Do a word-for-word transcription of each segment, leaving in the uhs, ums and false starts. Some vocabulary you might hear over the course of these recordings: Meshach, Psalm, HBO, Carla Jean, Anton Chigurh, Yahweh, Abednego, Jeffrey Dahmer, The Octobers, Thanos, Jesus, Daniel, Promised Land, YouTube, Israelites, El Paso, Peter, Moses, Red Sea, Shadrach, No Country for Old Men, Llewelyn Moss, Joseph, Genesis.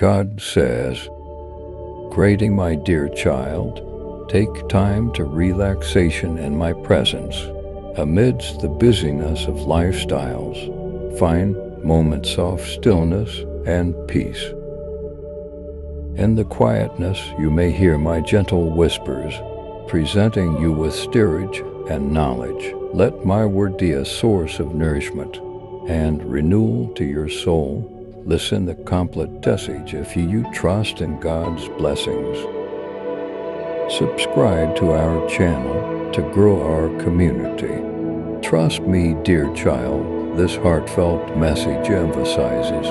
God says, "Greeting, my dear child, take time to relaxation in my presence. Amidst the busyness of lifestyles, find moments of stillness and peace. In the quietness you may hear my gentle whispers, presenting you with steerage and knowledge. Let my word be a source of nourishment and renewal to your soul. Listen the complete message if you trust in God's blessings." Subscribe to our channel to grow our community. Trust me, dear child, this heartfelt message emphasizes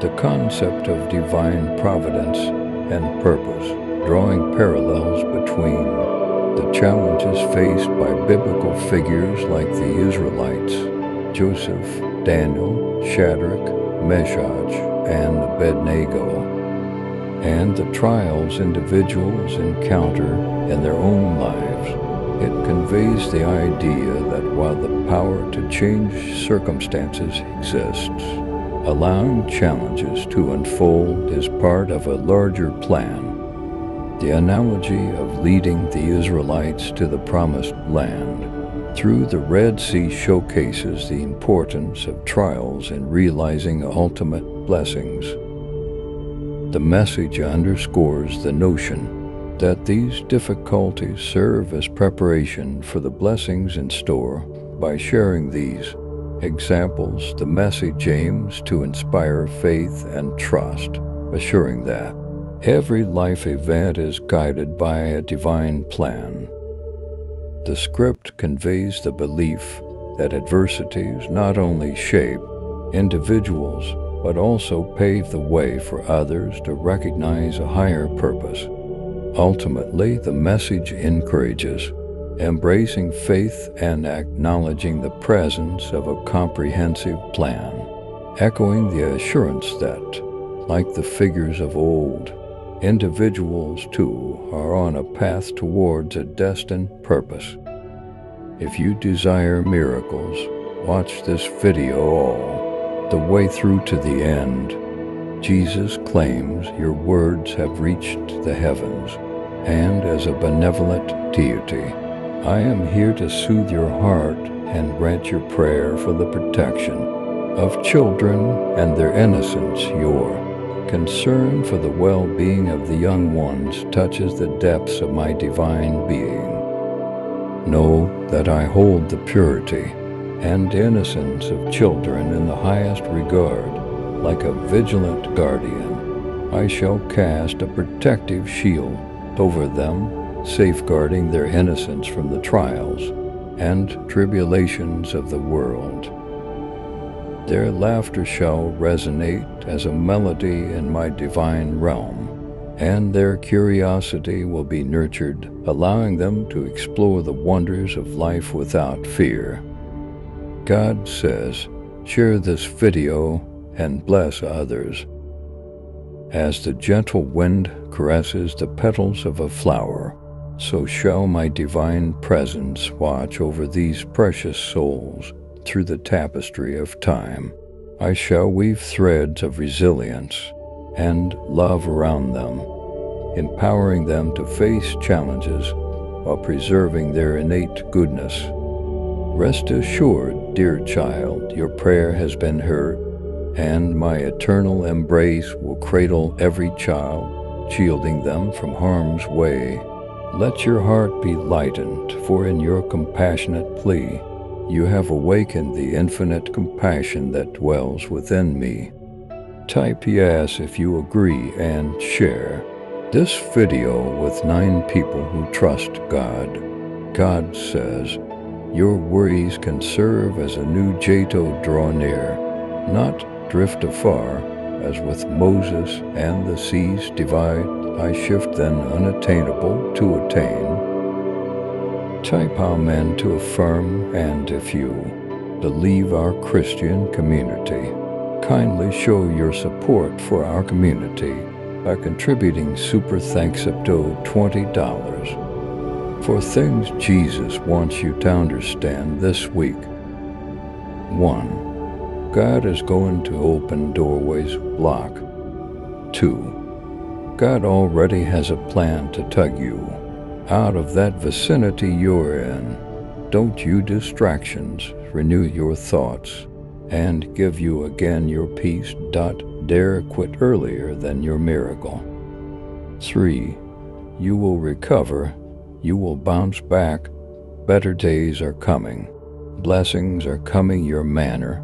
the concept of divine providence and purpose, drawing parallels between the challenges faced by biblical figures like the Israelites, Joseph, Daniel, Shadrach, Meshach, and Abednego, and the trials individuals encounter in their own lives. It conveys the idea that while the power to change circumstances exists, allowing challenges to unfold is part of a larger plan. The analogy of leading the Israelites to the Promised Land through the Red Sea showcases the importance of trials in realizing ultimate blessings. The message underscores the notion that these difficulties serve as preparation for the blessings in store. By sharing these examples, the message aims to inspire faith and trust, assuring that every life event is guided by a divine plan. The script conveys the belief that adversities not only shape individuals, but also pave the way for others to recognize a higher purpose. Ultimately, the message encourages embracing faith and acknowledging the presence of a comprehensive plan, echoing the assurance that, like the figures of old, individuals, too, are on a path towards a destined purpose. If you desire miracles, watch this video all the way through to the end. Jesus claims your words have reached the heavens, and as a benevolent deity, I am here to soothe your heart and grant your prayer for the protection of children and their innocence. Your concern for the well-being of the young ones touches the depths of my divine being. Know that I hold the purity and innocence of children in the highest regard. Like a vigilant guardian, I shall cast a protective shield over them, safeguarding their innocence from the trials and tribulations of the world. Their laughter shall resonate as a melody in my divine realm, and their curiosity will be nurtured, allowing them to explore the wonders of life without fear. God says, share this video and bless others. As the gentle wind caresses the petals of a flower, so shall my divine presence watch over these precious souls. Through the tapestry of time, I shall weave threads of resilience and love around them, empowering them to face challenges while preserving their innate goodness. Rest assured, dear child, your prayer has been heard, and my eternal embrace will cradle every child, shielding them from harm's way. Let your heart be lightened, for in your compassionate plea, you have awakened the infinite compassion that dwells within me. Type yes if you agree and share this video with nine people who trust God. God says, your worries can serve as a new Jato draw near, not drift afar, as with Moses and the seas divide, I shift then unattainable to attain. Type amen to affirm, and if you believe our Christian community, kindly show your support for our community by contributing super thanks up to twenty dollars for things Jesus wants you to understand this week. one God is going to open doorways. Block two. God already has a plan to tug you out of that vicinity you're in. Don't you distractions renew your thoughts and give you again your peace. Dare quit earlier than your miracle. three. You will recover. You will bounce back. Better days are coming. Blessings are coming your manner.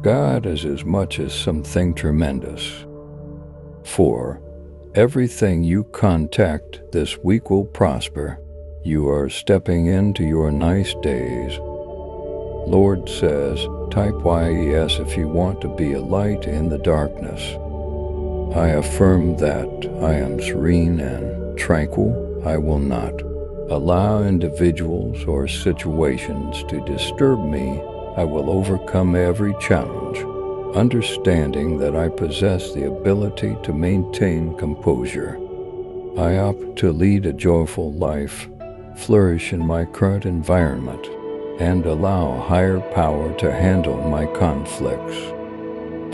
God is as much as something tremendous. four. Everything you contact this week will prosper. You are stepping into your nice days. Lord says, type yes if you want to be a light in the darkness. I affirm that I am serene and tranquil. I will not allow individuals or situations to disturb me. I will overcome every challenge, understanding that I possess the ability to maintain composure. I opt to lead a joyful life, flourish in my current environment, and allow higher power to handle my conflicts.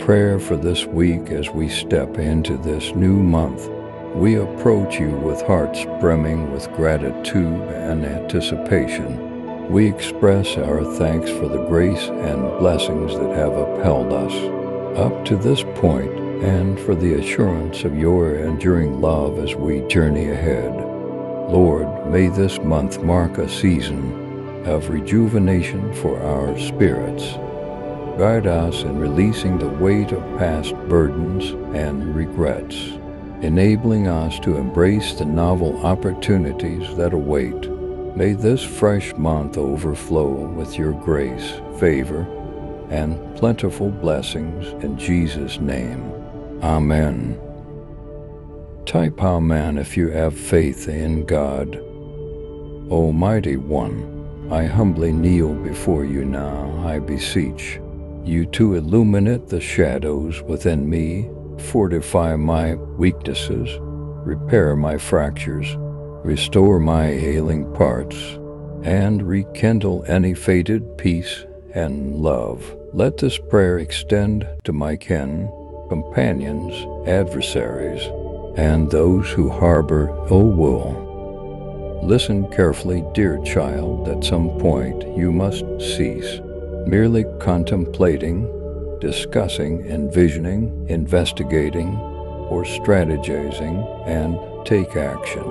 Prayer for this week as we step into this new month. We approach you with hearts brimming with gratitude and anticipation. We express our thanks for the grace and blessings that have upheld us up to this point and for the assurance of your enduring love as we journey ahead. Lord, may this month mark a season of rejuvenation for our spirits. Guide us in releasing the weight of past burdens and regrets, enabling us to embrace the novel opportunities that await. May this fresh month overflow with your grace, favor, and plentiful blessings in Jesus' name. Amen. Type Amen if you have faith in God. Almighty One, I humbly kneel before you now, I beseech you to illuminate the shadows within me, fortify my weaknesses, repair my fractures, restore my ailing parts, and rekindle any faded peace and love. Let this prayer extend to my kin, companions, adversaries, and those who harbor ill will. Listen carefully, dear child. At some point you must cease merely contemplating, discussing, envisioning, investigating, or strategizing and take action.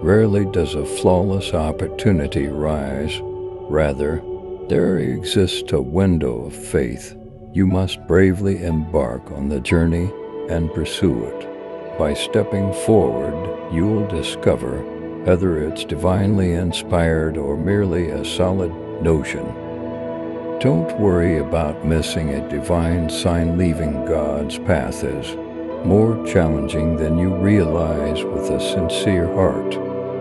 Rarely does a flawless opportunity rise. Rather, there exists a window of faith. You must bravely embark on the journey and pursue it. By stepping forward, you will discover, whether it's divinely inspired or merely a solid notion. Don't worry about missing a divine sign. Leaving God's path is more challenging than you realize. With a sincere heart,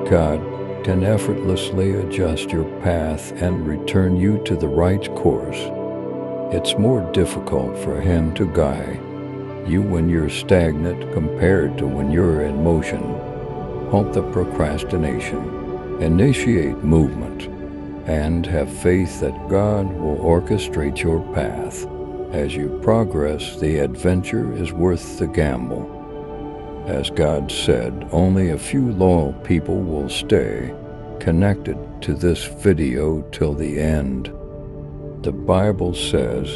God can effortlessly adjust your path and return you to the right course. It's more difficult for Him to guide you when you're stagnant compared to when you're in motion. Halt the procrastination, initiate movement, and have faith that God will orchestrate your path. As you progress, the adventure is worth the gamble. As God said, only a few loyal people will stay connected to this video till the end. The Bible says,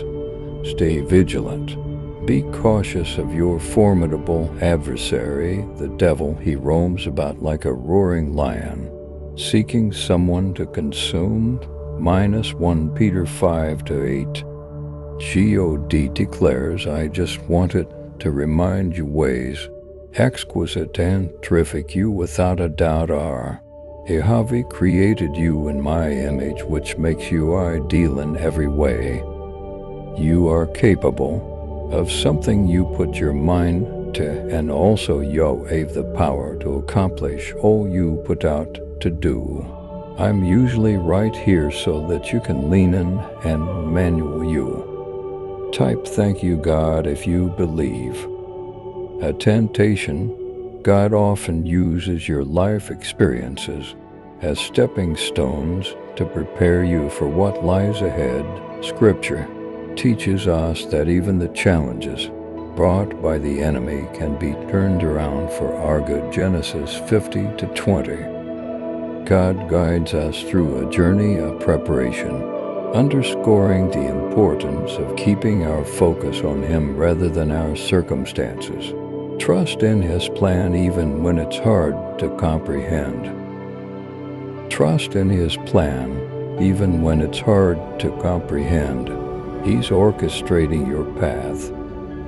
stay vigilant. Be cautious of your formidable adversary, the devil. He roams about like a roaring lion, seeking someone to consume. Minus one Peter five to eight. God declares, I just wanted to remind you ways exquisite and terrific you without a doubt are. Yahweh created you in my image, which makes you ideal in every way. You are capable of something you put your mind to, and also Yahweh the power to accomplish all you put out to do. I'm usually right here so that you can lean in and manual you. Type thank you God if you believe. A temptation, God often uses your life experiences as stepping stones to prepare you for what lies ahead. Scripture teaches us that even the challenges brought by the enemy can be turned around for our good. Genesis fifty to twenty. God guides us through a journey of preparation, underscoring the importance of keeping our focus on Him rather than our circumstances. Trust in His plan even when it's hard to comprehend. Trust in His plan even when it's hard to comprehend. He's orchestrating your path.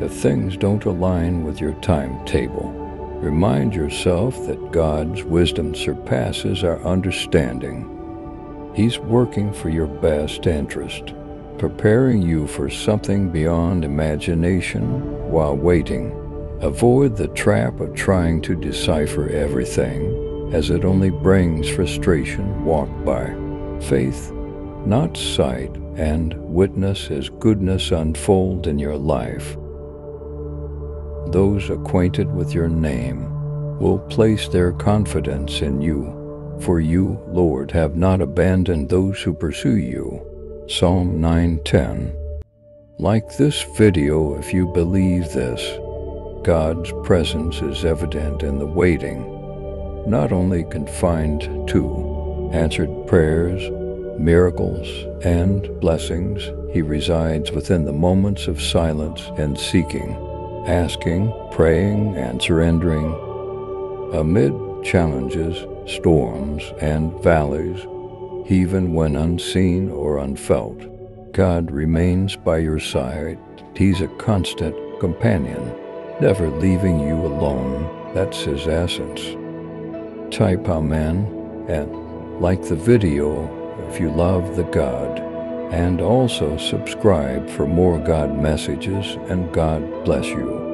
If things don't align with your timetable, remind yourself that God's wisdom surpasses our understanding. He's working for your best interest, preparing you for something beyond imagination while waiting. Avoid the trap of trying to decipher everything, as it only brings frustration. Walk by faith, not sight, and witness His goodness unfold in your life. Those acquainted with your name will place their confidence in you, for you, Lord, have not abandoned those who pursue you. Psalm nine ten. Like this video if you believe this. God's presence is evident in the waiting, not only confined to answered prayers, miracles, and blessings. He resides within the moments of silence and seeking, asking, praying, and surrendering. Amid challenges, storms, and valleys, even when unseen or unfelt, God remains by your side. He's a constant companion, never leaving you alone. That's His essence. Type Amen, and like the video if you love the God, and also subscribe for more God messages, and God bless you.